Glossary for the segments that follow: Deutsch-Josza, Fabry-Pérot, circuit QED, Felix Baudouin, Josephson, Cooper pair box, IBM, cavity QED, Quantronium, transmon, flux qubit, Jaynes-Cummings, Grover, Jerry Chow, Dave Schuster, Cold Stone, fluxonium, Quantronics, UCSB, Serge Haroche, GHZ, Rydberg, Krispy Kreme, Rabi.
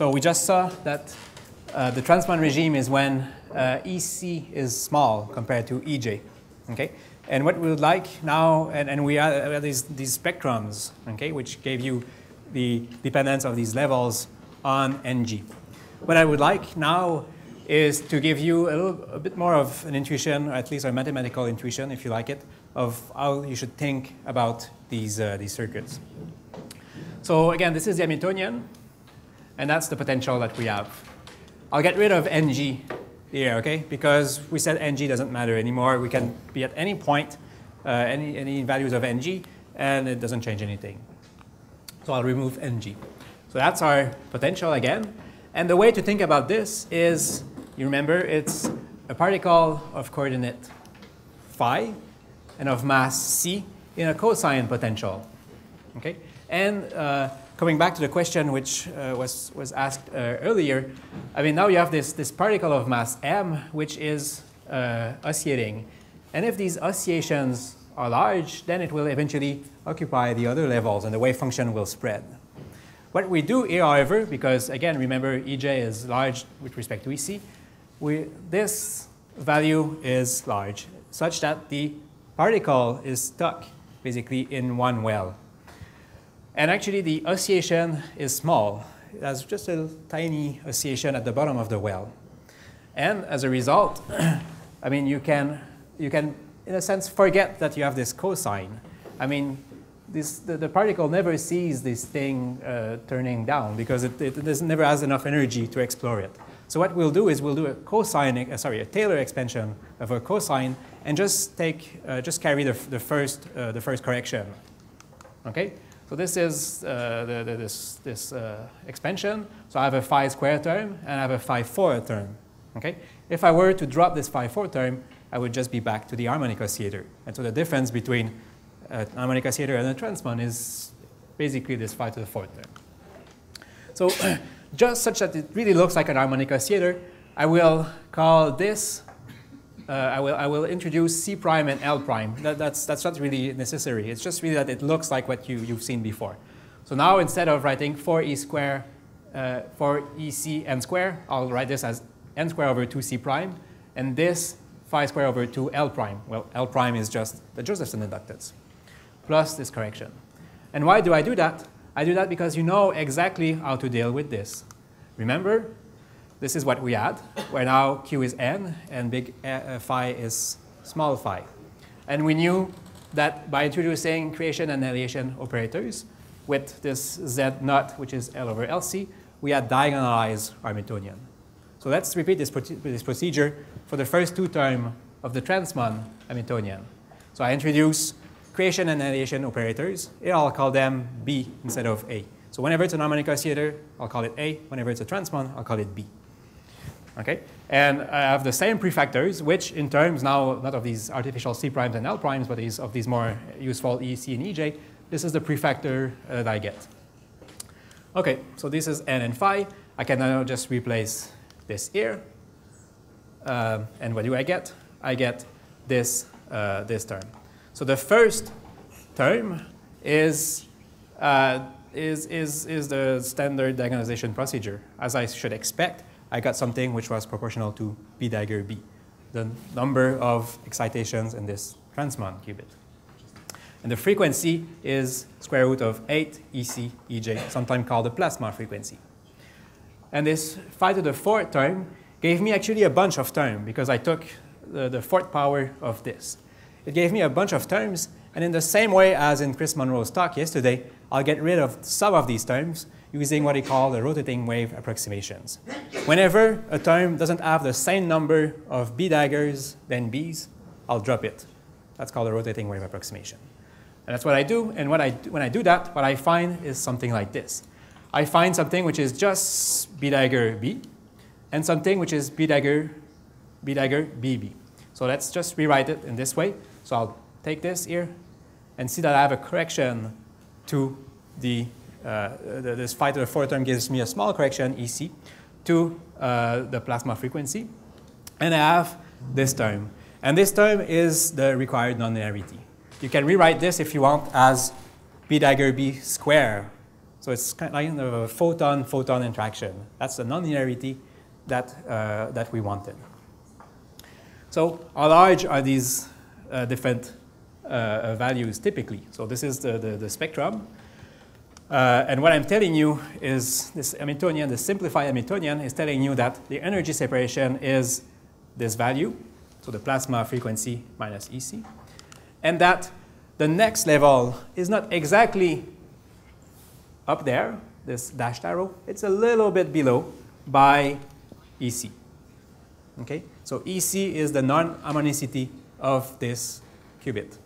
So we just saw that the transmon regime is when EC is small compared to EJ. Okay? And what we would like now, and we have these spectrums, okay, which gave you the dependence of these levels on NG. What I would like now is to give you a bit more of an intuition, or at least a mathematical intuition, if you like it, of how you should think about these circuits. So again, this is the Hamiltonian, and that's the potential that we have. I'll get rid of NG here, okay? Because we said NG doesn't matter anymore. We can be at any point, any values of NG, and it doesn't change anything. So I'll remove NG. So that's our potential again. And the way to think about this is, you remember, it's a particle of coordinate phi and of mass c in a cosine potential, okay? And coming back to the question which was asked earlier, I mean, now you have this particle of mass m, which is oscillating. And if these oscillations are large, then it will eventually occupy the other levels, and the wave function will spread. What we do here, however, because again, remember, EJ is large with respect to EC, this value is large, such that the particle is stuck, basically, in one well. And actually, the oscillation is small. It has just a tiny oscillation at the bottom of the well. And as a result, I mean, you can, in a sense, forget that you have this cosine. I mean, the particle never sees this thing turning down because it never has enough energy to explore it. So what we'll do is we'll do a cosine, sorry, a Taylor expansion of a cosine, and just take, just carry the first correction. Okay. So this is this expansion. So I have a phi square term and I have a phi 4 term. Okay? If I were to drop this phi 4 term, I would just be back to the harmonic oscillator. And so the difference between an harmonic oscillator and a transmon is basically this phi to the 4th term. So just such that it really looks like an harmonic oscillator, I will call this, I will introduce C prime and L prime. That's not really necessary. It's just really that it looks like what you've seen before. So now instead of writing 4EC n square, I'll write this as n square over 2C prime, and this phi square over 2L prime. Well, L prime is just the Josephson inductance, plus this correction. And why do I do that? I do that because you know exactly how to deal with this. Remember? This is what we had, where now Q is N and big phi is small phi. And we knew that by introducing creation and annihilation operators with this Z naught, which is L over LC, we had diagonalized Hamiltonian. So let's repeat this procedure for the first two terms of the transmon Hamiltonian. So I introduce creation and annihilation operators. Here I'll call them B instead of A. So whenever it's an harmonic oscillator, I'll call it A. Whenever it's a transmon, I'll call it B. Okay? And I have the same prefactors, which in terms now, not of these artificial C primes and L primes, but these, of these more useful E, C, and EJ, this is the prefactor that I get. Okay, so this is N and phi. I can now just replace this here. And what do I get? I get this, this term. So the first term is the standard diagonalization procedure. As I should expect, I got something which was proportional to B dagger B, the number of excitations in this transmon qubit. And the frequency is square root of 8 EC EJ, sometimes called the plasma frequency. And this phi to the 4th term gave me actually a bunch of terms because I took the 4th power of this. It gave me a bunch of terms, and in the same way as in Chris Monroe's talk yesterday, I'll get rid of some of these terms using what he called the rotating wave approximations. Whenever a term doesn't have the same number of B daggers than Bs, I'll drop it. That's called a rotating wave approximation. And that's what I do, and when I do that, what I find is something like this. I find something which is just B dagger B, and something which is B dagger BB. So let's just rewrite it in this way. So I'll take this here and see that I have a correction to this phi to the 4th term gives me a small correction, EC, to the plasma frequency. And I have this term. And this term is the required nonlinearity. You can rewrite this, if you want, as B dagger B square So it's kind of a photon-photon interaction. That's the nonlinearity that we wanted. So how large are these different values typically? So this is the spectrum. And what I'm telling you is this Hamiltonian, the simplified Hamiltonian, is telling you that the energy separation is this value, so the plasma frequency minus EC, and that the next level is not exactly up there, this dashed arrow. It's a little bit below by EC. Okay? So EC is the non-harmonicity of this qubit.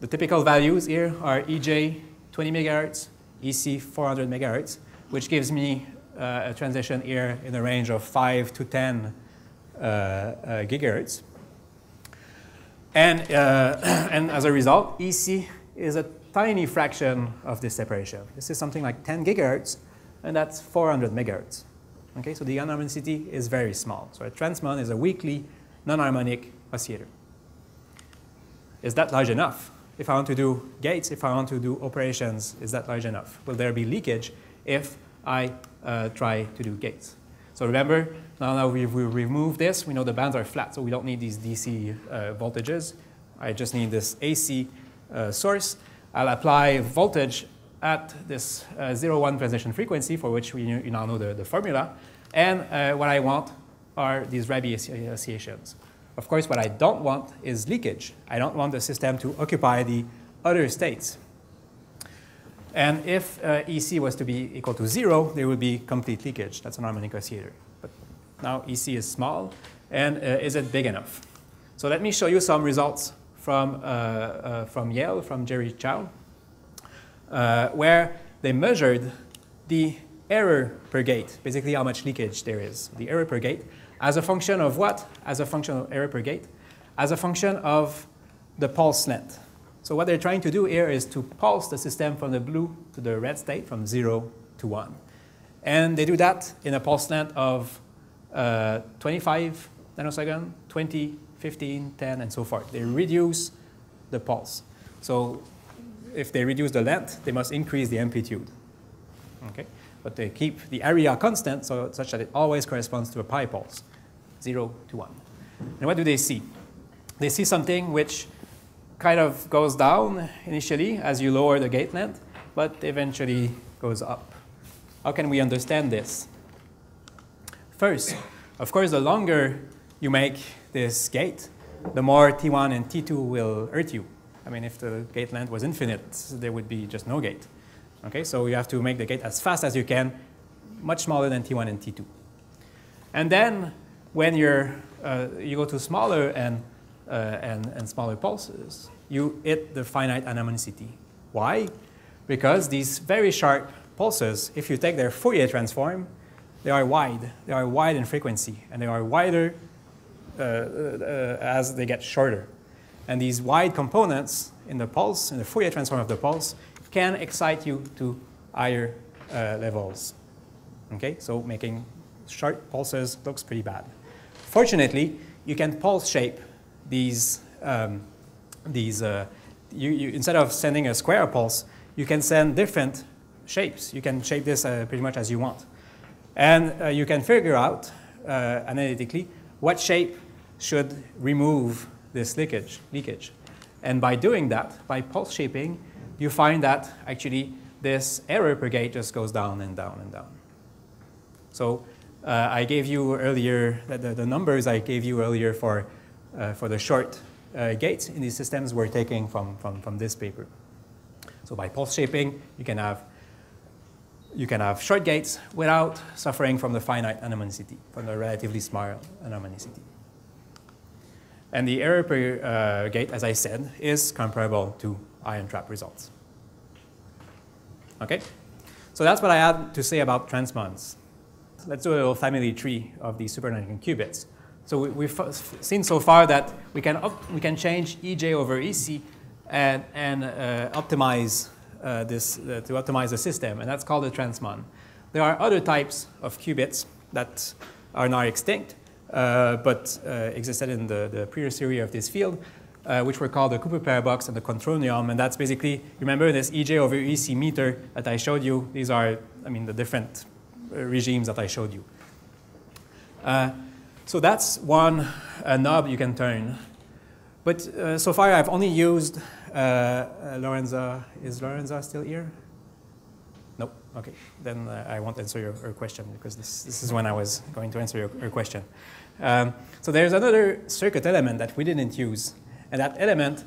The typical values here are EJ 20 megahertz, EC 400 megahertz, which gives me a transition here in the range of 5 to 10 gigahertz. And as a result, EC is a tiny fraction of this separation. This is something like 10 gigahertz, and that's 400 megahertz. Okay, so the unharmonicity is very small. So a transmon is a weakly non-harmonic oscillator. Is that large enough? If I want to do gates, if I want to do operations, is that large enough? Will there be leakage if I try to do gates? So remember, now that we've removed this, we know the bands are flat, so we don't need these DC voltages. I just need this AC source. I'll apply voltage at this 0-1 transition frequency, for which we now know the formula. And what I want are these Rabi oscillations. Of course, what I don't want is leakage. I don't want the system to occupy the other states. And if EC was to be equal to 0, there would be complete leakage. That's an harmonic oscillator. But now EC is small, and is it big enough? So let me show you some results from Yale, from Jerry Chow, where they measured the error per gate, basically how much leakage there is, the error per gate. As a function of what? As a function of error per gate. As a function of the pulse length. So what they're trying to do here is to pulse the system from the blue to the red state, from 0 to 1. And they do that in a pulse length of 25 nanoseconds, 20, 15, 10, and so forth. They reduce the pulse. So if they reduce the length, they must increase the amplitude. Okay? But they keep the area constant so such that it always corresponds to a pi pulse. 0 to 1. And what do they see? They see something which kind of goes down initially as you lower the gate length, but eventually goes up. How can we understand this? First, of course, the longer you make this gate, the more T1 and T2 will hurt you. I mean, if the gate length was infinite, there would be just no gate. Okay, so you have to make the gate as fast as you can, much smaller than T1 and T2. And then when you're, you go to smaller and smaller pulses, you hit the finite anharmonicity. Why? Because these very sharp pulses, if you take their Fourier transform, they are wide. They are wide in frequency, and they are wider as they get shorter. And these wide components in the pulse, in the Fourier transform of the pulse, can excite you to higher levels. Okay, so making short pulses looks pretty bad. Fortunately, you can pulse shape these. You instead of sending a square pulse, you can send different shapes. You can shape this pretty much as you want, and you can figure out analytically what shape should remove this leakage. And by doing that, by pulse shaping, you find that actually this error per gate just goes down and down and down. So I gave you earlier, the numbers I gave you earlier for the short gates in these systems were taken from this paper. So by pulse shaping, you can have short gates without suffering from the finite anharmonicity, from the relatively small anharmonicity. And the error per gate, as I said, is comparable to ion trap results. Okay? So that's what I had to say about transmons. Let's do a little family tree of the superannealing qubits. So we've seen so far that we can change EJ over EC and optimize this to optimize the system, and that's called a transmon. There are other types of qubits that are now extinct, but existed in the previous theory of this field. which were called the Cooper pair box and the Quantronium, and that's basically, remember this EJ over EC meter that I showed you? These are, I mean, the different regimes that I showed you. So that's one knob you can turn. But so far I've only used Lorenza. Is Lorenza still here? No, okay, then I won't answer your question, because this is when I was going to answer your question. So there's another circuit element that we didn't use, and that element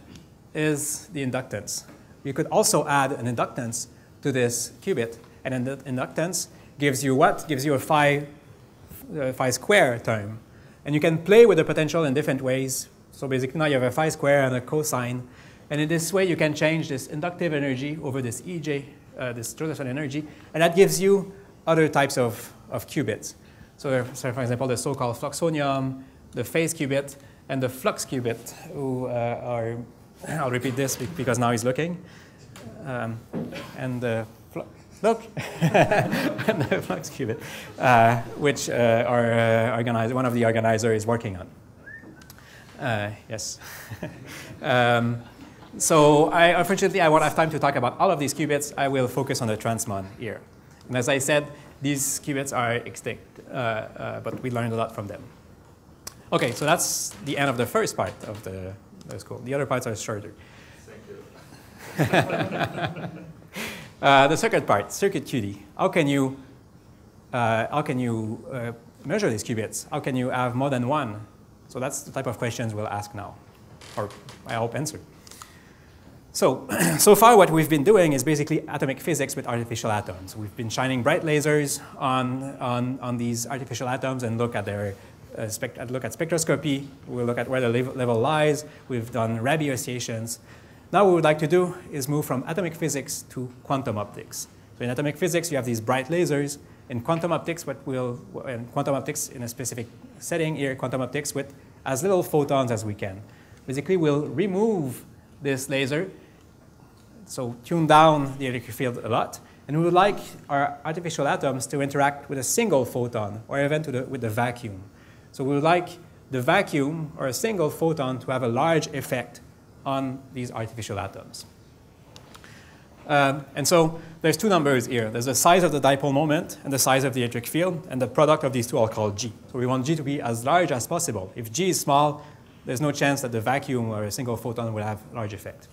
is the inductance. You could also add an inductance to this qubit, and an inductance gives you what? Gives you a phi square term. And you can play with the potential in different ways. So basically now you have a phi square and a cosine, and in this way you can change this inductive energy over this EJ, this Josephson energy, and that gives you other types of qubits. So for example, the so-called fluxonium, the phase qubit, and the flux qubit, who are, I'll repeat this because now he's looking, and the look, and the flux qubit, which one of the organizers is working on. Yes. So unfortunately, I won't have time to talk about all of these qubits. I will focus on the transmon here. And as I said, these qubits are extinct, but we learned a lot from them. Okay, so that's the end of the first part of the school. The other parts are shorter. Thank you. The circuit part, circuit QED. How can you measure these qubits? How can you have more than one? So that's the type of questions we'll ask now, or I hope answer. So far what we've been doing is basically atomic physics with artificial atoms. We've been shining bright lasers on these artificial atoms and look at their look at spectroscopy. We'll look at where the level lies. We've done Rabi oscillations. Now what we'd like to do is move from atomic physics to quantum optics. So in atomic physics you have these bright lasers. In quantum optics, in a specific setting here, quantum optics with as little photons as we can. Basically we'll remove this laser, so tune down the electric field a lot, and we would like our artificial atoms to interact with a single photon, or even with the vacuum. So we would like the vacuum, or a single photon, to have a large effect on these artificial atoms. And so there's two numbers here. There's the size of the dipole moment and the size of the electric field, and the product of these two I'll call G. So we want G to be as large as possible. If G is small, there's no chance that the vacuum or a single photon will have large effect.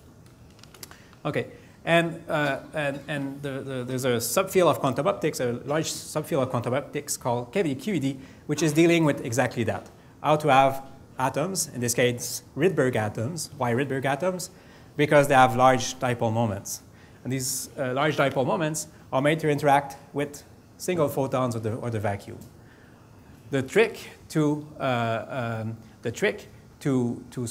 Okay, and there's a subfield of quantum optics, a large subfield of quantum optics called cavity QED, which is dealing with exactly that. How to have atoms, in this case Rydberg atoms. Why Rydberg atoms? Because they have large dipole moments. And these large dipole moments are made to interact with single photons or the vacuum. So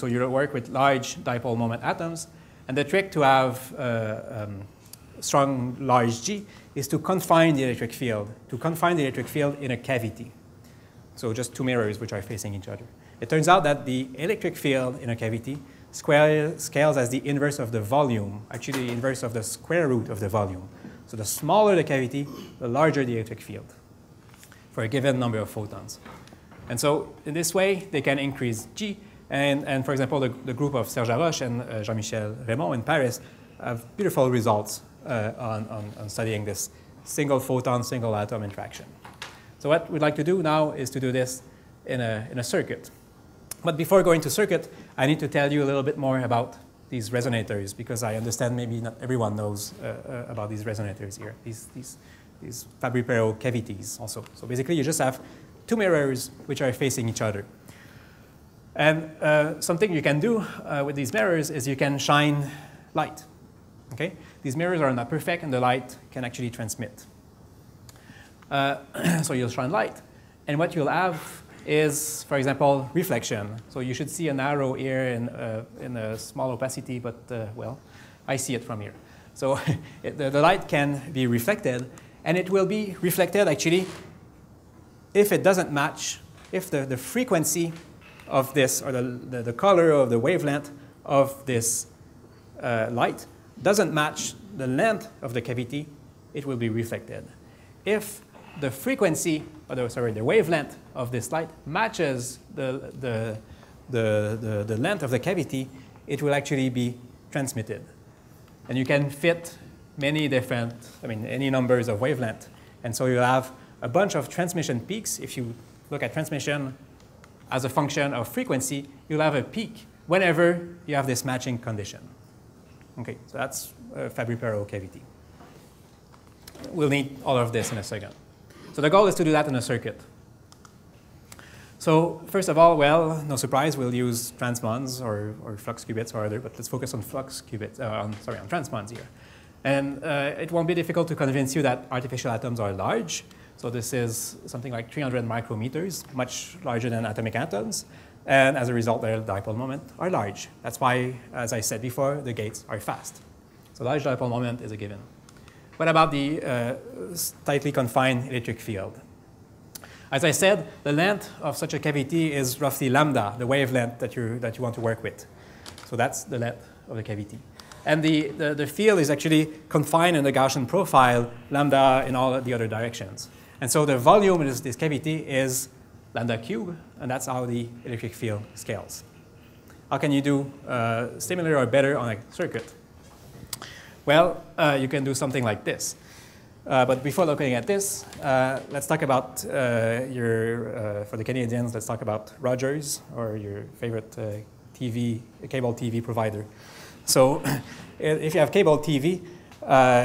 you work with large dipole moment atoms, and the trick to have strong large G is to confine the electric field, in a cavity. So just two mirrors which are facing each other. It turns out that the electric field in a cavity scales as the inverse of the volume, actually the inverse of the square root of the volume. So the smaller the cavity, the larger the electric field for a given number of photons. And so in this way, they can increase G. And for example, the group of Serge Haroche and Jean-Michel Raimond in Paris have beautiful results on studying this single photon, single atom interaction. So what we'd like to do now is to do this in a circuit. But before going to circuit, I need to tell you a little bit more about these resonators, because I understand maybe not everyone knows about these resonators here, these Fabry-Pérot cavities also. So basically, you just have two mirrors which are facing each other. And something you can do with these mirrors is you can shine light. Okay? These mirrors are not perfect, and the light can actually transmit. So you'll shine light. And what you'll have is, for example, reflection. So you should see an arrow here in a small opacity, but, well, I see it from here. So the light can be reflected, and it will be reflected, actually, if it doesn't match, if the frequency of this, or the color of the wavelength of this light doesn't match the length of the cavity, it will be reflected. If the frequency, the wavelength of this light matches the length of the cavity, it will actually be transmitted. And you can fit many different, any numbers of wavelengths. And so you'll have a bunch of transmission peaks. If you look at transmission as a function of frequency, you'll have a peak whenever you have this matching condition. Okay, so that's Fabry-Pérot cavity. We'll need all of this in a second. So the goal is to do that in a circuit. So first of all, well, no surprise, we'll use transmons or flux qubits or other, but let's focus on flux qubits, on transmons here. And it won't be difficult to convince you that artificial atoms are large. So this is something like 300 micrometers, much larger than atomic atoms. And as a result, their dipole moment are large. That's why, as I said before, the gates are fast. So large dipole moment is a given. What about the tightly confined electric field? As I said, the length of such a cavity is roughly lambda, the wavelength that you want to work with. So that's the length of the cavity. And the field is actually confined in the Gaussian profile, lambda in all the other directions. And so the volume of this cavity is lambda cube, and that's how the electric field scales. How can you do similar or better on a circuit? Well, you can do something like this. But before looking at this, let's talk about for the Canadians, let's talk about Rogers, or your favorite cable TV provider. So if you have cable TV,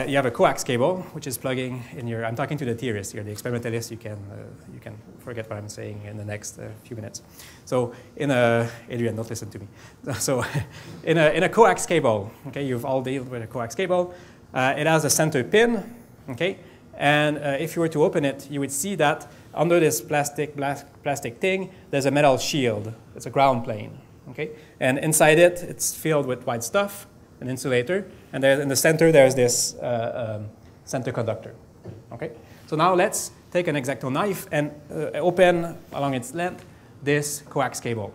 you have a coax cable, which is plugging in your, I'm talking to the theorists here, the experimentalists, you can forget what I'm saying in the next few minutes. So Adrian, don't listen to me. So in a coax cable, okay, you've all dealt with a coax cable. It has a center pin, okay? And if you were to open it, you would see that under this plastic thing, there's a metal shield. It's a ground plane, okay? And inside it, it's filled with white stuff, an insulator, and in the center there's this center conductor. Okay, so now let's take an X-acto knife and open along its length this coax cable.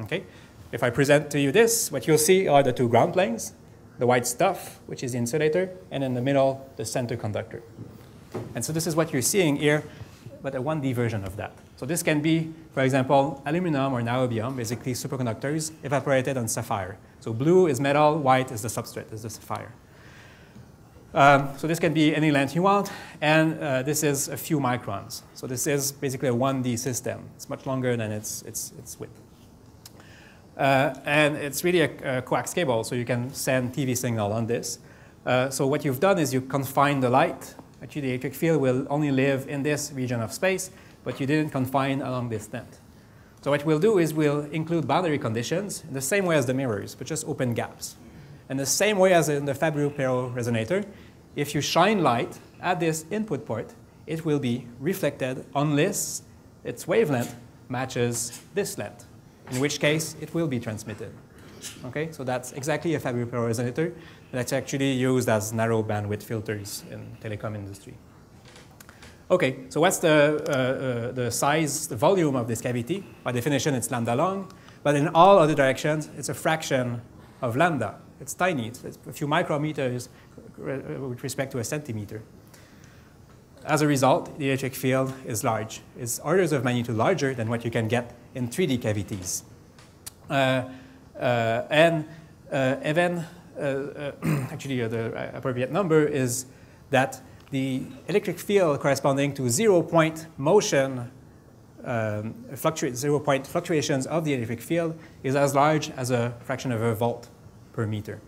Okay, if I present to you this, what you'll see are the two ground planes, the white stuff, which is the insulator, and in the middle the center conductor. And so this is what you're seeing here, but a 1D version of that. So this can be, for example, aluminum or niobium, basically superconductors evaporated on sapphire. So blue is metal, white is the substrate, is the sapphire. So this can be any length you want, and this is a few microns. So this is basically a 1D system. It's much longer than its width. And it's really a coax cable, so you can send TV signal on this. So what you've done is you confine the light. Actually, the electric field will only live in this region of space, but you didn't confine along this length. So what we'll do is we'll include boundary conditions in the same way as the mirrors, but just open gaps. And the same way as in the Fabry-Pérot resonator, if you shine light at this input port, it will be reflected unless its wavelength matches this length, in which case it will be transmitted. Okay, so that's exactly a Fabry-Pérot resonator that's actually used as narrow bandwidth filters in telecom industry. Okay, so what's the size, the volume of this cavity? By definition, it's lambda long, but in all other directions, it's a fraction of lambda. It's tiny, it's a few micrometers with respect to a centimeter. As a result, the electric field is large. It's orders of magnitude larger than what you can get in 3D cavities. The appropriate number is that the electric field corresponding to zero-point fluctuations of the electric field is as large as a fraction of a volt per meter.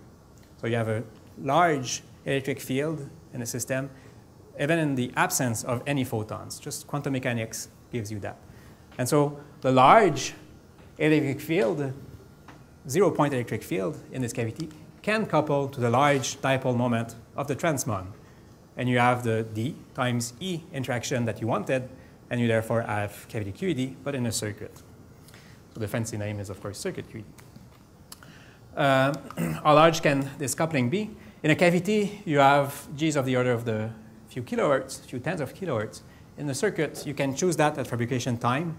So you have a large electric field in a system, even in the absence of any photons. Just quantum mechanics gives you that. And so the large electric field, zero-point electric field in this cavity, can couple to the large dipole moment of the transmon. And you have the D times E interaction that you wanted, and you therefore have cavity QED, but in a circuit. So the fancy name is, of course, circuit QED. How large can this coupling be? In a cavity, you have Gs of the order of the few kilohertz, few tens of kilohertz. In the circuit, you can choose that at fabrication time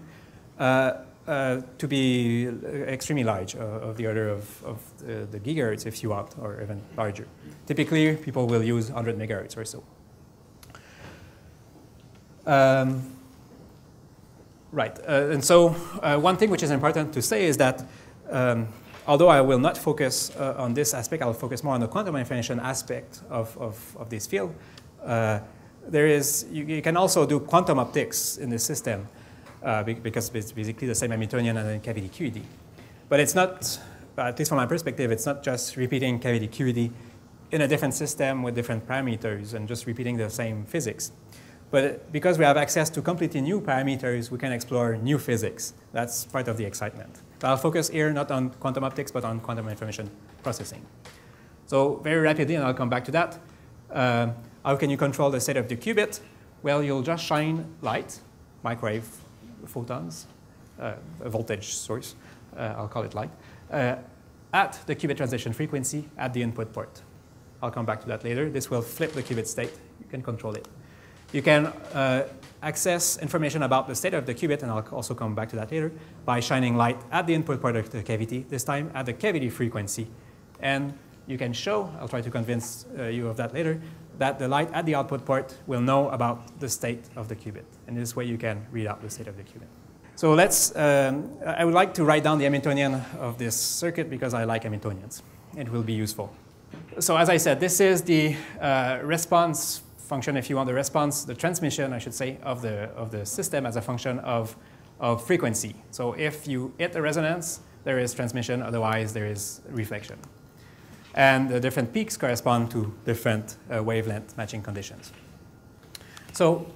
to be extremely large, of the order of the gigahertz, if you want, or even larger. Typically, people will use 100 megahertz or so. And so one thing which is important to say is that although I will not focus on this aspect, I'll focus more on the quantum information aspect of this field. You can also do quantum optics in this system because it's basically the same Hamiltonian and then cavity QED. But it's not, at least from my perspective, it's not just repeating cavity QED in a different system with different parameters and just repeating the same physics. But because we have access to completely new parameters, we can explore new physics. That's part of the excitement. But I'll focus here not on quantum optics, but on quantum information processing. So very rapidly, and I'll come back to that, how can you control the state of the qubit? Well, you'll just shine light, microwave photons, a voltage source, I'll call it light, at the qubit transition frequency at the input port. I'll come back to that later. This will flip the qubit state. You can control it. You can access information about the state of the qubit, and I'll also come back to that later, by shining light at the input part of the cavity, this time at the cavity frequency. And you can show, I'll try to convince you of that later, that the light at the output port will know about the state of the qubit. And this way you can read out the state of the qubit. So let's, I would like to write down the Hamiltonian of this circuit because I like Hamiltonians. It will be useful. So as I said, this is the response function, if you want, the response, the transmission, I should say, of the system as a function of frequency. So if you hit a resonance, there is transmission, otherwise there is reflection. And the different peaks correspond to different wavelength matching conditions. So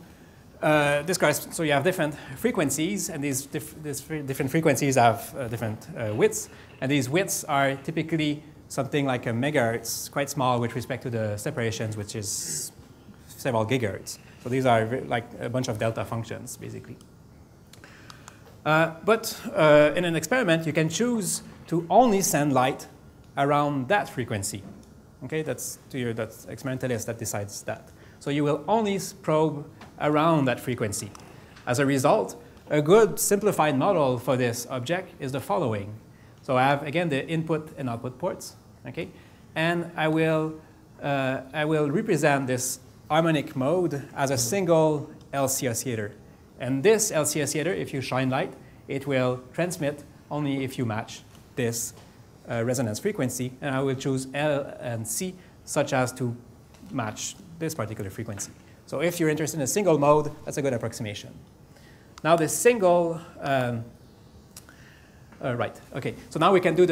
so you have different frequencies, and these different frequencies have different widths, and these widths are typically something like a megahertz, quite small with respect to the separations, which is several gigahertz. So these are like a bunch of delta functions, basically. But in an experiment, you can choose to only send light around that frequency. Okay, that's to your experimentalist that decides that. So you will only probe around that frequency. As a result, a good simplified model for this object is the following. So I have, again, the input and output ports, okay? And I will represent this harmonic mode as a single LC oscillator. And this LC oscillator, if you shine light, it will transmit only if you match this resonance frequency, and I will choose L and C such as to match this particular frequency. So if you're interested in a single mode, that's a good approximation. Now this single, So now we can do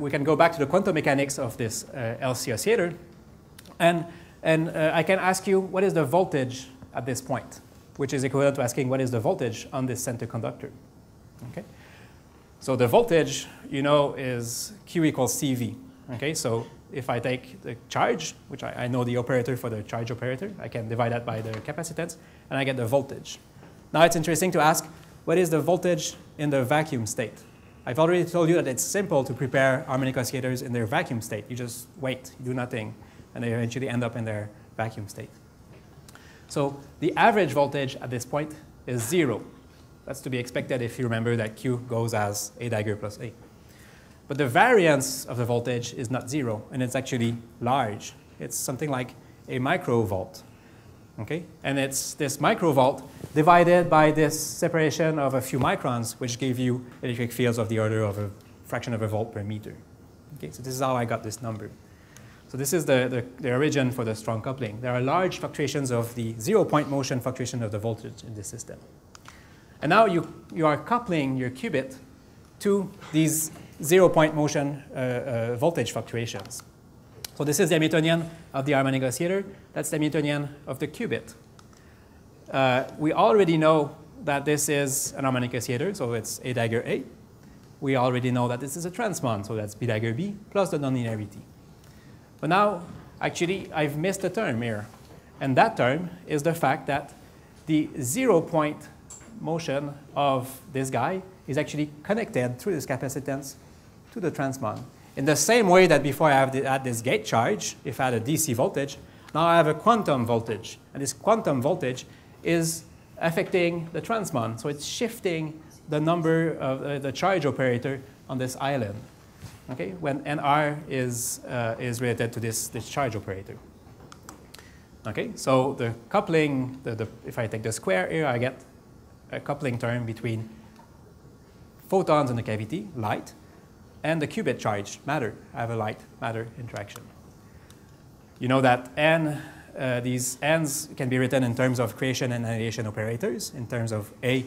we can go back to the quantum mechanics of this LC oscillator, and I can ask you what is the voltage at this point, which is equivalent to asking what is the voltage on this center conductor. Okay, so the voltage, you know, is Q equals CV. Okay, so if I take the charge, which I know the operator for the charge operator, I can divide that by the capacitance, and I get the voltage. Now it's interesting to ask, what is the voltage in the vacuum state? I've already told you that it's simple to prepare harmonic oscillators in their vacuum state. You just wait, you do nothing, and they eventually end up in their vacuum state. So the average voltage at this point is 0. That's to be expected if you remember that Q goes as A dagger plus A. But the variance of the voltage is not 0, and it's actually large. It's something like a microvolt. Okay? And it's this microvolt divided by this separation of a few microns, which give you electric fields of the order of a fraction of a volt per meter. Okay? So this is how I got this number. So this is the origin for the strong coupling. There are large fluctuations of the zero-point motion fluctuation of the voltage in this system. And now you are coupling your qubit to these zero-point motion voltage fluctuations. So this is the Hamiltonian of the harmonic oscillator. That's the Hamiltonian of the qubit. We already know that this is an harmonic oscillator, so it's A dagger A. We already know that this is a transmon, so that's B dagger B, plus the nonlinearity. But now, actually, I've missed a term here. And that term is the fact that the zero-point motion of this guy is actually connected through this capacitance to the transmon. In the same way that before I have had this gate charge, if I had a DC voltage, now I have a quantum voltage. And this quantum voltage is affecting the transmon. So it's shifting the number of the charge operator on this island, okay? When NR is related to this charge operator. Okay, so the coupling, if I take the square here, I get a coupling term between photons in the cavity, light, and the qubit charge matter have a light-matter interaction. You know that n, these n's can be written in terms of creation and annihilation operators, in terms of A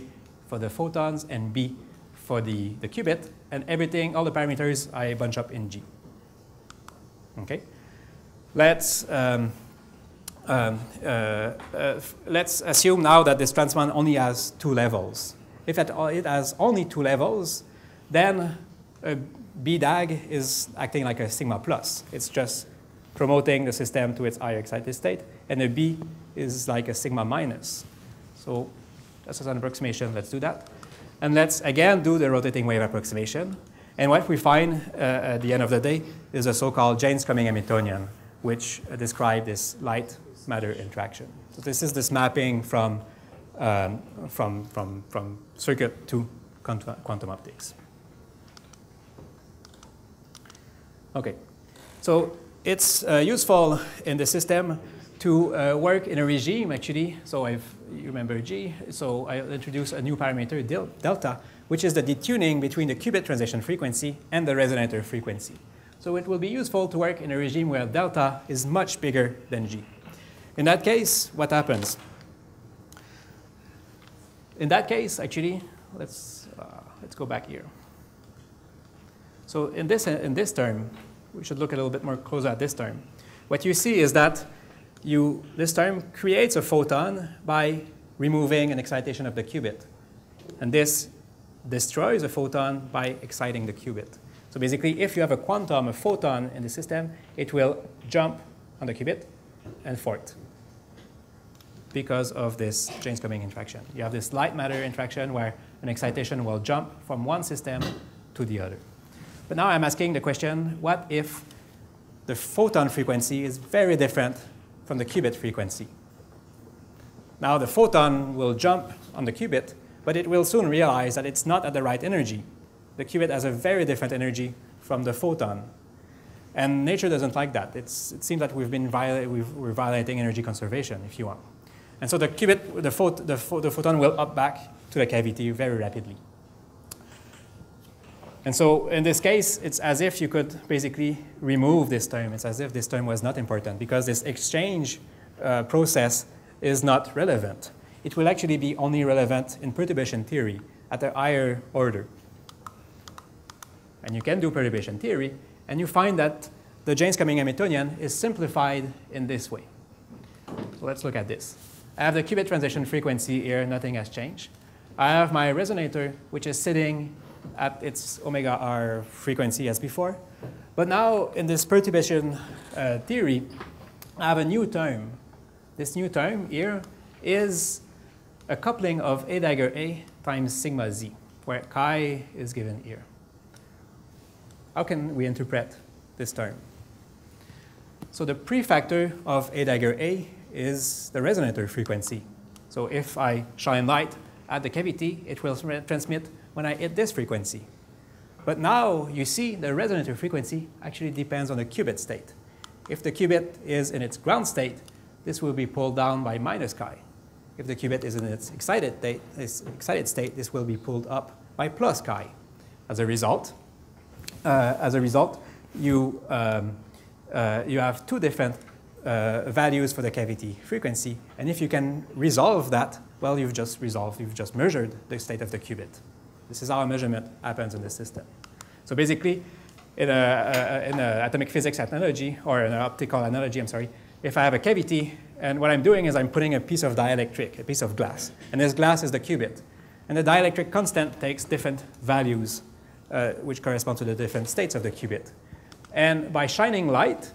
for the photons and B for the qubit, and everything, all the parameters I bunch up in G. Okay? Let's assume now that this transmon only has two levels. If it has only two levels, then a BDAG is acting like a sigma plus. It's just promoting the system to its higher excited state, and a B is like a sigma minus. So that's an approximation. Let's do that. And let's again do the rotating wave approximation. And what we find at the end of the day is a so-called Jaynes-Cummings Hamiltonian, which describes this light-matter interaction. So this is this mapping from circuit to quantum optics. Okay, so it's useful in the system to work in a regime, actually. So you remember G, so I'll introduce a new parameter, delta, which is the detuning between the qubit transition frequency and the resonator frequency. So it will be useful to work in a regime where delta is much bigger than G. In that case, what happens? In that case, actually, let's go back here. So in this term, we should look a little bit more closer at this term. What you see is that this term creates a photon by removing an excitation of the qubit. And this destroys a photon by exciting the qubit. So basically, if you have a quantum, a photon in the system, it will jump on the qubit and forth because of this Jaynes-Cummings interaction. You have this light-matter interaction where an excitation will jump from one system to the other. But now I'm asking the question, what if the photon frequency is very different from the qubit frequency? Now the photon will jump on the qubit, but it will soon realize that it's not at the right energy. The qubit has a very different energy from the photon. And nature doesn't like that. It seems that we're violating energy conservation, if you want. And so the qubit, the photon will up back to the cavity very rapidly. And so in this case, it's as if you could basically remove this term. It's as if this term was not important because this exchange process is not relevant. It will actually be only relevant in perturbation theory at a higher order. And you can do perturbation theory, and you find that the Jaynes-Cummings Hamiltonian is simplified in this way. So let's look at this. I have the qubit transition frequency here, nothing has changed. I have my resonator, which is sitting at its omega r frequency as before. But now, in this perturbation theory, I have a new term. This new term here is a coupling of A dagger A times sigma z, where chi is given here. How can we interpret this term? So the prefactor of A dagger A is the resonator frequency. So if I shine light at the cavity, it will transmit when I hit this frequency. But now you see the resonator frequency actually depends on the qubit state. If the qubit is in its ground state, this will be pulled down by minus chi. If the qubit is in its excited state, this will be pulled up by plus chi. As a result, you have two different values for the cavity frequency, and if you can resolve that, well, you've just measured the state of the qubit. This is how a measurement happens in the system. So basically, in an atomic physics analogy, or an optical analogy, I'm sorry, if I have a cavity, and what I'm doing is I'm putting a piece of dielectric, a piece of glass, and this glass is the qubit. And the dielectric constant takes different values which correspond to the different states of the qubit. And by shining light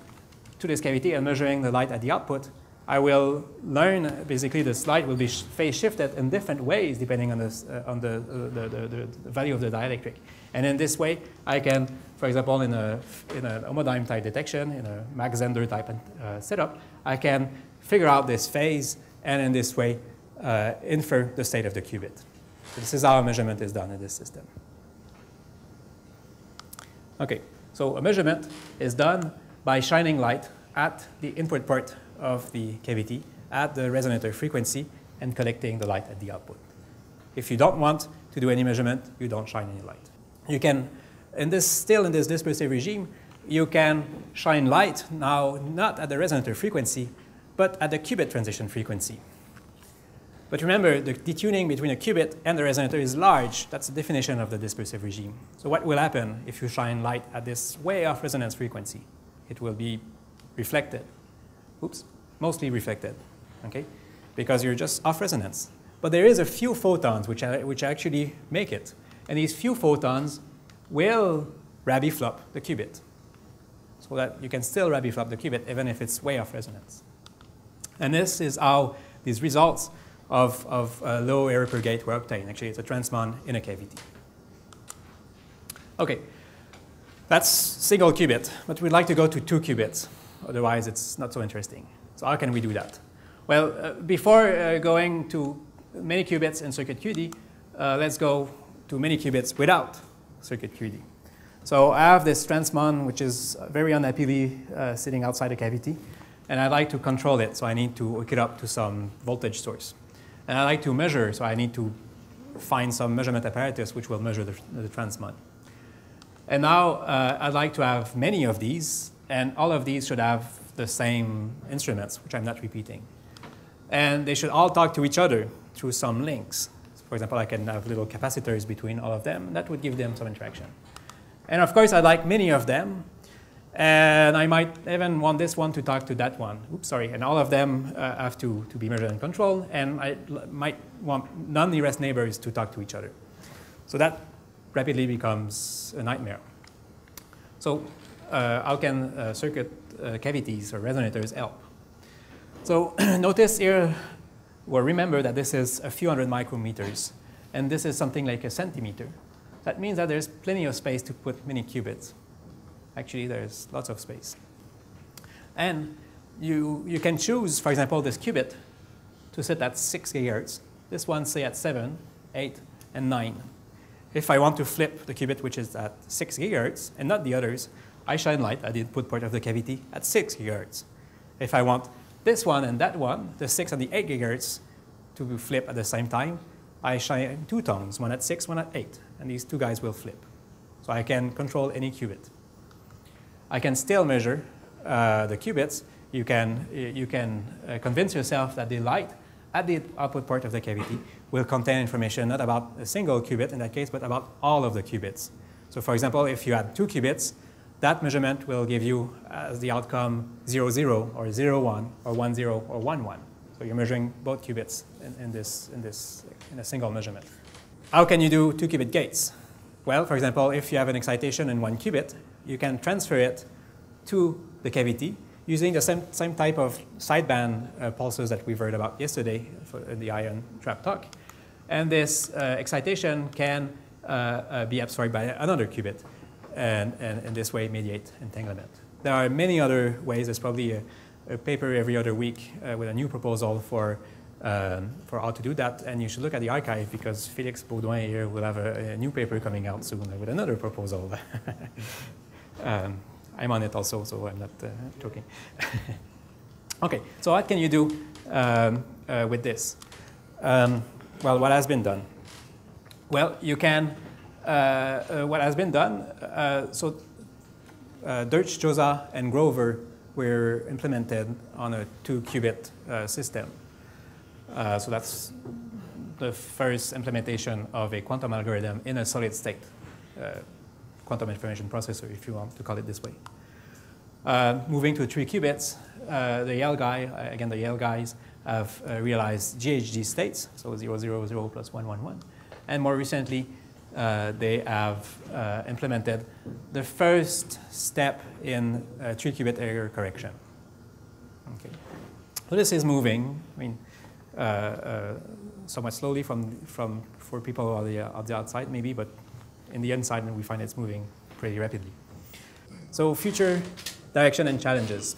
to this cavity and measuring the light at the output, I will learn, basically this light will be phase shifted in different ways depending on, the value of the dielectric. And in this way, I can, for example, in an homodyne type detection, in a Max Zender type setup, I can figure out this phase and in this way infer the state of the qubit. So this is how a measurement is done in this system. Okay, so a measurement is done by shining light at the input port of the cavity at the resonator frequency and collecting the light at the output. If you don't want to do any measurement, you don't shine any light. You can in this, still in this dispersive regime, you can shine light now not at the resonator frequency, but at the qubit transition frequency. But remember, the detuning between a qubit and the resonator is large. That's the definition of the dispersive regime. So what will happen if you shine light at this way off resonance frequency? It will be reflected. Oops, mostly reflected, okay? Because you're just off resonance. But there is a few photons which actually make it. And these few photons will Rabi-flop the qubit. So that you can still Rabi-flop the qubit even if it's way off resonance. And this is how these results of low error per gate were obtained. Actually, it's a transmon in a cavity. Okay, that's single qubit, but we'd like to go to two qubits. Otherwise, it's not so interesting. So how can we do that? Well, before going to many qubits in circuit QED, let's go to many qubits without circuit QED. So I have this transmon, which is very unhappily sitting outside a cavity, and I'd like to control it, so I need to hook it up to some voltage source. And I like to measure, so I need to find some measurement apparatus which will measure the transmon. And now I'd like to have many of these, and all of these should have the same instruments, which I'm not repeating. And they should all talk to each other through some links. So for example, I can have little capacitors between all of them, and that would give them some interaction. And of course, I'd like many of them. And I might even want this one to talk to that one. Oops, sorry. And all of them have to be measured and controlled. And I might want non-nearest neighbors to talk to each other. So that rapidly becomes a nightmare. So how can circuit cavities or resonators help? So notice here, well, remember that this is a few hundred micrometers. And this is something like a centimeter. That means that there's plenty of space to put many qubits. Actually, there's lots of space. And you can choose, for example, this qubit to sit at 6 gigahertz. This one, say, at 7, 8, and 9. If I want to flip the qubit, which is at 6 gigahertz, and not the others, I shine light at the input port of the cavity at 6 gigahertz. If I want this one and that one, the 6 and the 8 gigahertz, to flip at the same time, I shine two tongues, one at 6, one at 8. And these two guys will flip. So I can control any qubit. I can still measure the qubits. You can convince yourself that the light at the output port of the cavity will contain information not about a single qubit in that case, but about all of the qubits. So for example, if you had two qubits, that measurement will give you as the outcome 0, 0, or 0, 1, or 1, 0, or 1, 1. So you're measuring both qubits in a single measurement. How can you do two-qubit gates? Well, for example, if you have an excitation in one qubit, you can transfer it to the cavity using the same type of sideband pulses that we've heard about yesterday in the ion trap talk. And this excitation can be absorbed by another qubit and in this way mediate entanglement. There are many other ways. There's probably a paper every other week with a new proposal for how to do that. And you should look at the archive because Felix Baudouin here will have a new paper coming out soon with another proposal. I'm on it also, so I'm not joking. Okay, so what can you do with this? Well, what has been done? Well, you can, what has been done, so Deutsch-Josza and Grover were implemented on a two-qubit system. So that's the first implementation of a quantum algorithm in a solid state. Quantum information processor, if you want to call it this way. Moving to three qubits, the Yale guy, again the Yale guys, have realized GHZ states, so 0, 0, 0 plus 1, 1, 1. And more recently, they have implemented the first step in three-qubit error correction. Okay. So this is moving, I mean, somewhat slowly for people on the outside maybe, but in the inside, we find it's moving pretty rapidly. So future direction and challenges.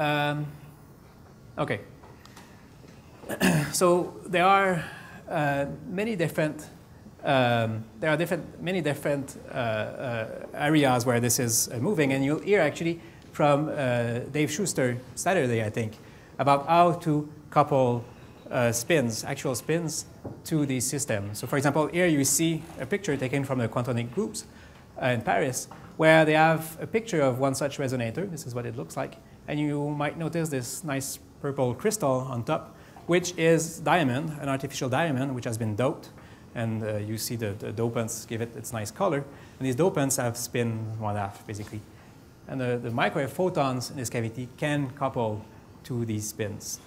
Okay. So there are many different areas where this is moving, and you'll hear actually from Dave Schuster Saturday, I think, about how to couple spins, actual spins, to the system. So for example, here you see a picture taken from the Quantronics groups in Paris, where they have a picture of one such resonator. This is what it looks like. And you might notice this nice purple crystal on top, which is diamond, an artificial diamond, which has been doped. And you see the dopants give it its nice color. And these dopants have spin 1/2, basically. And the microwave photons in this cavity can couple to these spins.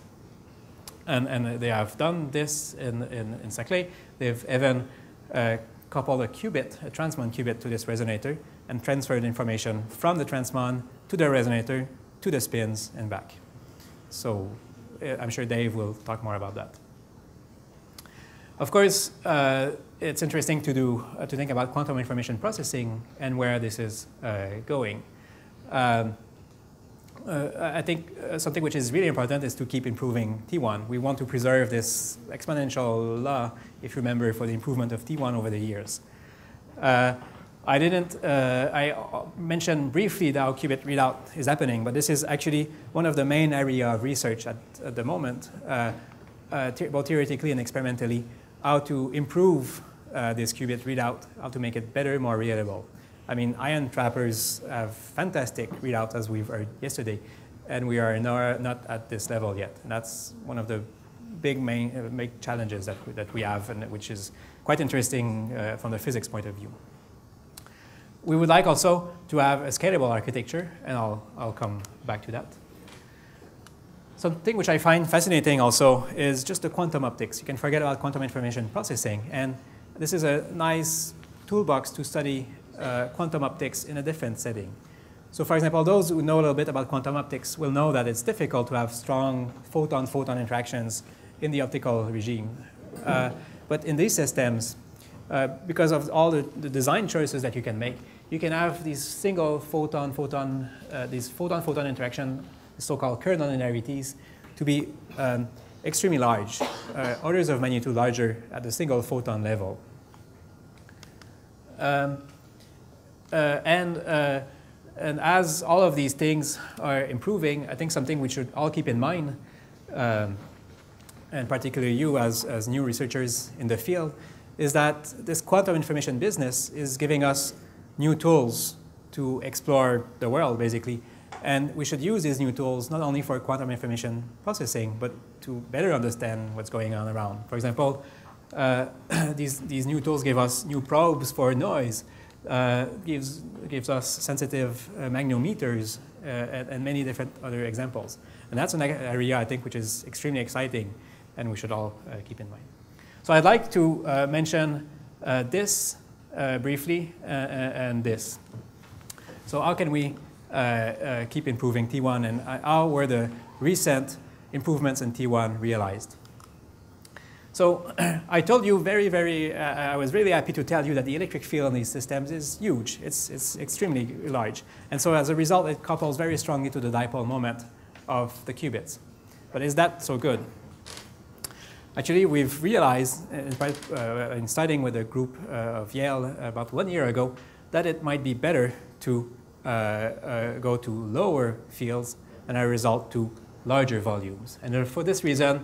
And they have done this in Saclay. They've even coupled a qubit, a transmon qubit, to this resonator and transferred information from the transmon to the resonator to the spins and back. So I'm sure Dave will talk more about that. Of course, it's interesting to think about quantum information processing and where this is going. I think something which is really important is to keep improving T1. We want to preserve this exponential law, if you remember, for the improvement of T1 over the years. I mentioned briefly how qubit readout is happening, but this is actually one of the main area of research at the moment, both theoretically and experimentally, how to improve this qubit readout, how to make it better, more readable. I mean, ion trappers have fantastic readout, as we've heard yesterday, and we are not at this level yet. And that's one of the big challenges that we have, and which is quite interesting from the physics point of view. We would like also to have a scalable architecture, and I'll come back to that. Something which I find fascinating also is just the quantum optics. You can forget about quantum information processing, and this is a nice toolbox to study quantum optics in a different setting. So for example, those who know a little bit about quantum optics will know that it's difficult to have strong photon-photon interactions in the optical regime. But in these systems, because of all the design choices that you can make, you can have these single photon-photon, these photon-photon interaction, so-called kernel inarities, to be extremely large, orders of magnitude larger at the single photon level. And as all of these things are improving, I think something we should all keep in mind, and particularly you as new researchers in the field, is that this quantum information business is giving us new tools to explore the world, basically. And we should use these new tools not only for quantum information processing, but to better understand what's going on around. For example, these new tools give us new probes for noise. Gives us sensitive magnetometers and many different other examples. And that's an area, I think, which is extremely exciting and we should all keep in mind. So I'd like to mention this briefly and this. So how can we keep improving T1 and how were the recent improvements in T1 realized? So I told you I was really happy to tell you that the electric field in these systems is huge. It's extremely large. And so as a result, it couples very strongly to the dipole moment of the qubits. But is that so good? Actually, we've realized, in studying with a group of Yale about 1 year ago, that it might be better to go to lower fields and as a result to larger volumes. And for this reason,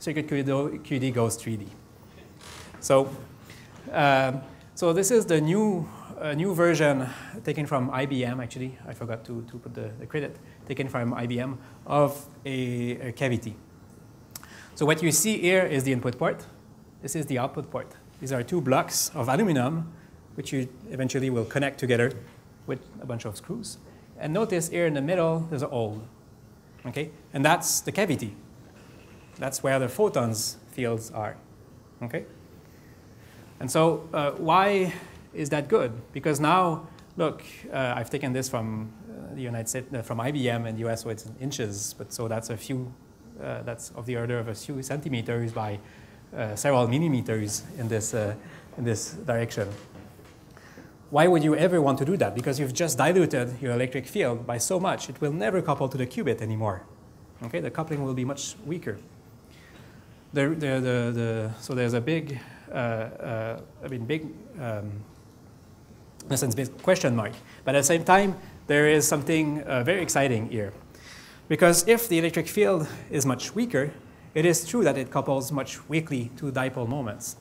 circuit QED goes 3D. So, so this is the new version taken from IBM, actually. I forgot to put the credit, taken from IBM, of a cavity. So what you see here is the input port. This is the output port. These are two blocks of aluminum, which you eventually will connect together with a bunch of screws. And notice here in the middle, there's a hole, okay? And that's the cavity. That's where the photons fields are, okay? And so why is that good? Because now, look, I've taken this from the United States, from IBM in the US, so it's in inches, but so that's a few, that's of the order of a few centimeters by several millimeters in this direction. Why would you ever want to do that? Because you've just diluted your electric field by so much, it will never couple to the qubit anymore, okay? The coupling will be much weaker. So there's a big, in a sense, big question mark. But at the same time, there is something very exciting here. Because if the electric field is much weaker, it is true that it couples much weakly to dipole moments.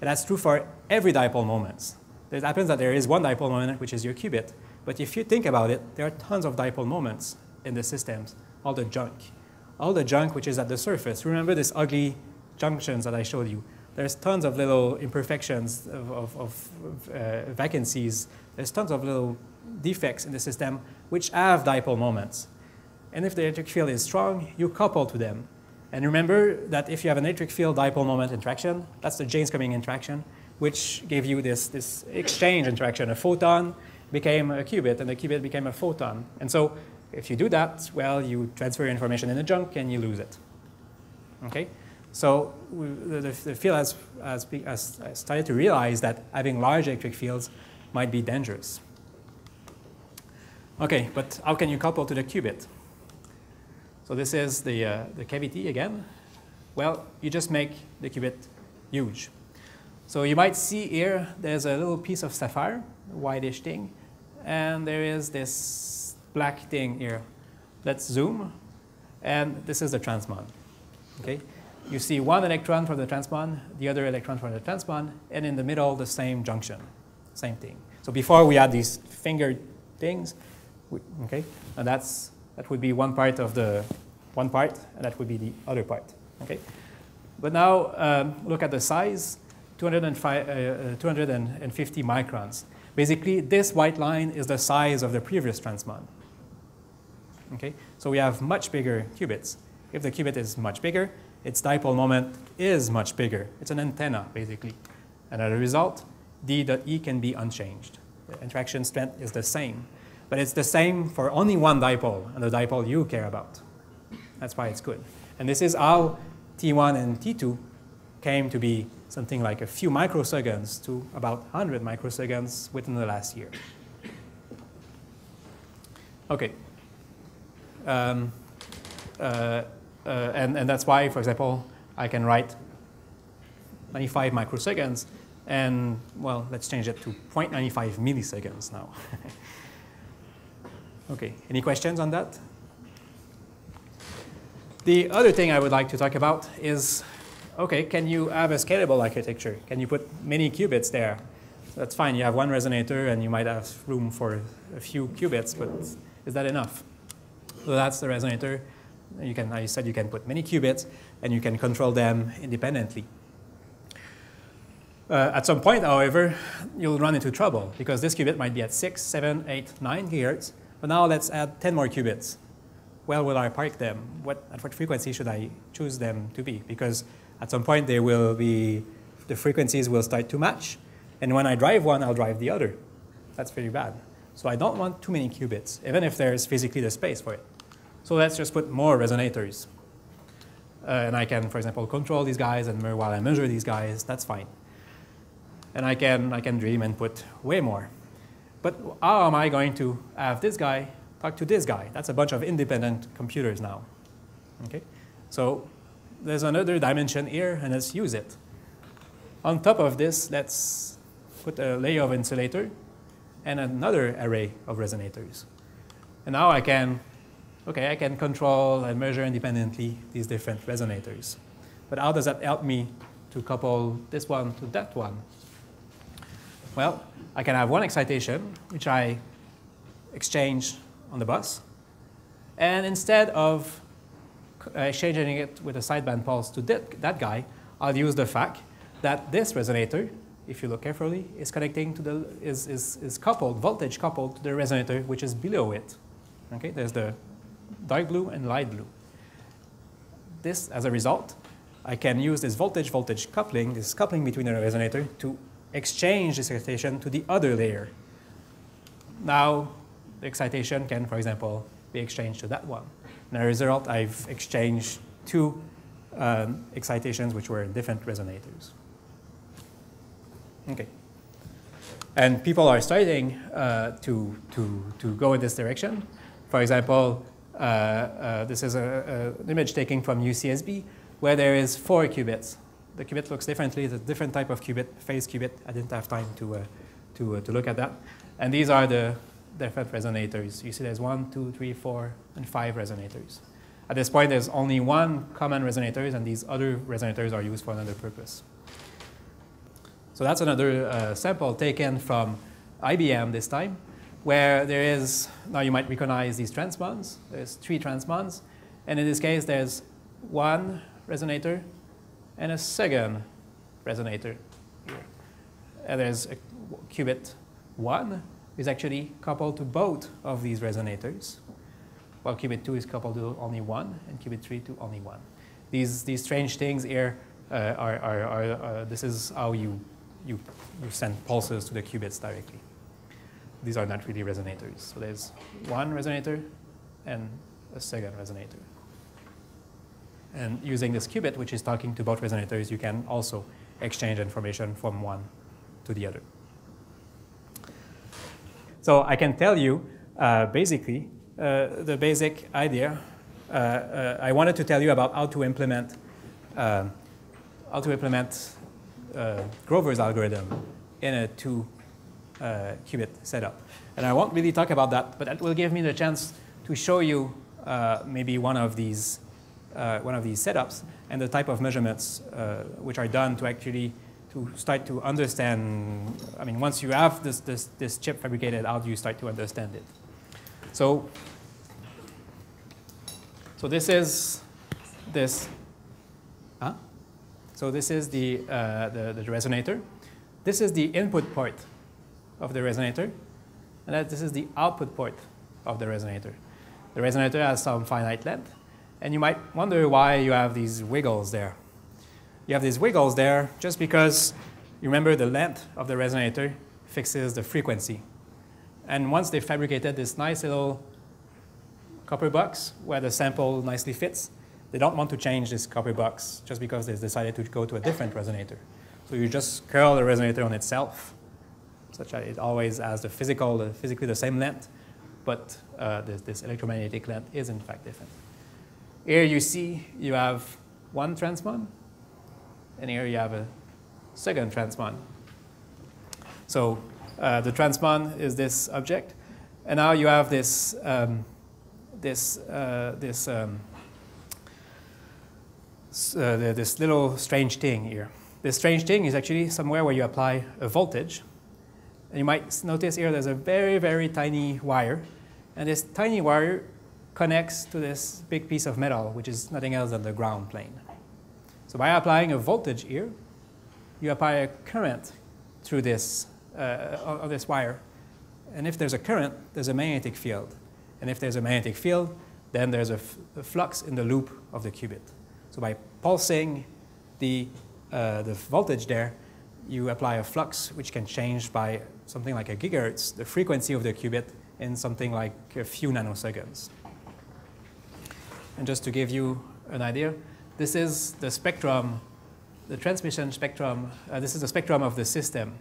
And that's true for every dipole moment. It happens that there is one dipole moment, which is your qubit. But if you think about it, there are tons of dipole moments in the systems, all the junk. All the junk which is at the surface. Remember this ugly junctions that I showed you. There's tons of little imperfections, of vacancies. There's tons of little defects in the system which have dipole moments. And if the electric field is strong, you couple to them. And remember that if you have an electric field dipole moment interaction, that's the Jaynes-Cummings interaction, which gave you this exchange interaction. A photon became a qubit, and the qubit became a photon. And so if you do that, well, you transfer information in the junk, and you lose it. Okay? So the field has started to realize that having large electric fields might be dangerous. Okay, but how can you couple to the qubit? So this is the cavity again. Well, you just make the qubit huge. So you might see here, there's a little piece of sapphire, whitish thing, and there is this black thing here. Let's zoom, and this is the transmon. Okay? You see one electron from the transmon, the other electron from the transmon, and in the middle, the same junction, same thing. So before we had these fingered things, okay, and that would be one part of the one part, and that would be the other part. Okay, but now look at the size, 250 microns. Basically, this white line is the size of the previous transmon. Okay, so we have much bigger qubits. If the qubit is much bigger, its dipole moment is much bigger. It's an antenna, basically. And as a result, D dot E can be unchanged. The interaction strength is the same. But it's the same for only one dipole, and the dipole you care about. That's why it's good. And this is how T1 and T2 came to be something like a few microseconds to about 100 microseconds within the last year. OK. And that's why, for example, I can write 95 microseconds. And, well, let's change it to 0.95 milliseconds now. OK, any questions on that? The other thing I would like to talk about is, OK, can you have a scalable architecture? Can you put many qubits there? That's fine. You have one resonator, and you might have room for a few qubits. But is that enough? So that's the resonator. You can, I said you can put many qubits, and you can control them independently. At some point, however, you'll run into trouble, because this qubit might be at 6, 7, 8, 9 gigahertz. But now let's add 10 more qubits. Where will I park them? At what frequency should I choose them to be? Because at some point, they will be, the frequencies will start to match. And when I drive one, I'll drive the other. That's very bad. So I don't want too many qubits, even if there's physically the space for it. So let's just put more resonators. And I can, for example, control these guys, and while I measure these guys, that's fine. And I can dream and put way more. But how am I going to have this guy talk to this guy? That's a bunch of independent computers now. Okay? So there's another dimension here, and let's use it. On top of this, let's put a layer of insulator and another array of resonators. And now I can, okay, I can control and measure independently these different resonators. But how does that help me to couple this one to that one? Well, I can have one excitation, which I exchange on the bus. And instead of exchanging it with a sideband pulse to that guy, I'll use the fact that this resonator, if you look carefully, is connecting to the is coupled, voltage coupled to the resonator which is below it. Okay, there's the dark blue and light blue. This, as a result, I can use this voltage-voltage coupling, this coupling between the resonator, to exchange this excitation to the other layer. Now, the excitation can, for example, be exchanged to that one. And as a result, I've exchanged two excitations which were different resonators. Okay. And people are starting to go in this direction. For example, this is an image taken from UCSB, where there is 4 qubits. The qubit looks differently. It's a different type of qubit, phase qubit. I didn't have time to look at that. And these are the different resonators. You see there's 1, 2, 3, 4, and 5 resonators. At this point, there's only one common resonator, and these other resonators are used for another purpose. So that's another sample taken from IBM this time, where there is, now you might recognize these transmons. There's 3 transmons. And in this case, there's 1 resonator and a second resonator here. And there's a qubit 1 is actually coupled to both of these resonators, while qubit 2 is coupled to only 1, and qubit 3 to only 1. These strange things here this is how you send pulses to the qubits directly. These are not really resonators. So there's 1 resonator and a second resonator. And using this qubit, which is talking to both resonators, you can also exchange information from one to the other. So I can tell you, basically, the basic idea. I wanted to tell you about how to implement Grover's algorithm in a 2-qubit setup. And I won't really talk about that, but that will give me the chance to show you maybe one of these setups and the type of measurements which are done to actually start to understand. I mean, once you have this chip fabricated out, you start to understand it. So this is the resonator. This is the input port of the resonator, and this is the output port of the resonator. The resonator has some finite length, and you might wonder why you have these wiggles there. You have these wiggles there just because, you remember, the length of the resonator fixes the frequency. And once they fabricated this nice little copper box where the sample nicely fits, they don't want to change this copper box just because they decided to go to a different resonator. So you just curl the resonator on itself, such that it always has physically the same length, but this electromagnetic length is in fact different. Here you see you have 1 transmon, and here you have a second transmon. So the transmon is this object, and now you have this little strange thing here. This strange thing is actually somewhere where you apply a voltage. And you might notice here there's a very, very tiny wire. And this tiny wire connects to this big piece of metal, which is nothing else than the ground plane. So by applying a voltage here, you apply a current through this, on this wire. And if there's a current, there's a magnetic field. And if there's a magnetic field, then there's a flux in the loop of the qubit. So by pulsing the voltage there, you apply a flux, which can change by something like a gigahertz, the frequency of the qubit, in something like a few nanoseconds. And just to give you an idea, this is the spectrum, the transmission spectrum. This is the spectrum of the system,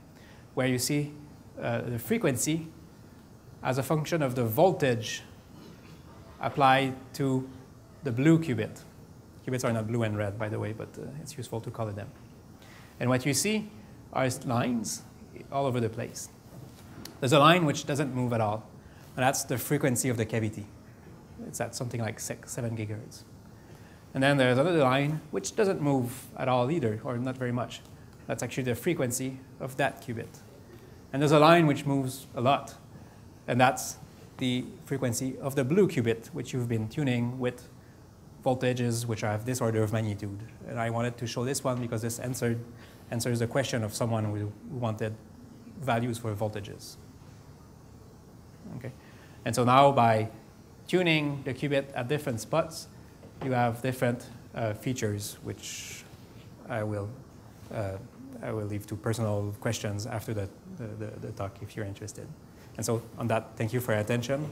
where you see the frequency as a function of the voltage applied to the blue qubit. Qubits are not blue and red, by the way, but it's useful to color them. And what you see are lines all over the place. There's a line which doesn't move at all, and that's the frequency of the cavity. It's at something like 7 gigahertz. And then there's another line which doesn't move at all either, or not very much. That's actually the frequency of that qubit. And there's a line which moves a lot, and that's the frequency of the blue qubit, which you've been tuning with voltages which have this order of magnitude. And I wanted to show this one because this answers the question of someone who wanted values for voltages. Okay. And so now by tuning the qubit at different spots, you have different features, which I will leave to personal questions after the talk if you're interested. And so on that, thank you for your attention.